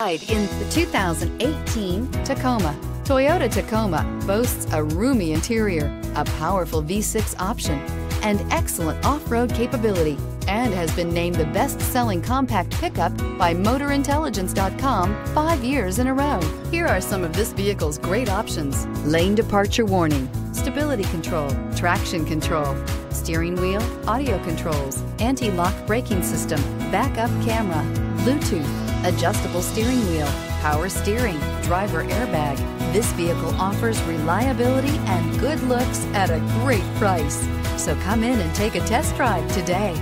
In the 2018 Tacoma. Toyota Tacoma boasts a roomy interior, a powerful V6 option, and excellent off-road capability, and has been named the best-selling compact pickup by MotorIntelligence.com 5 years in a row. Here are some of this vehicle's great options: lane departure warning, stability control, traction control, steering wheel audio controls, anti-lock braking system, backup camera, Bluetooth, adjustable steering wheel, power steering, driver airbag. This vehicle offers reliability and good looks at a great price. So come in and take a test drive today.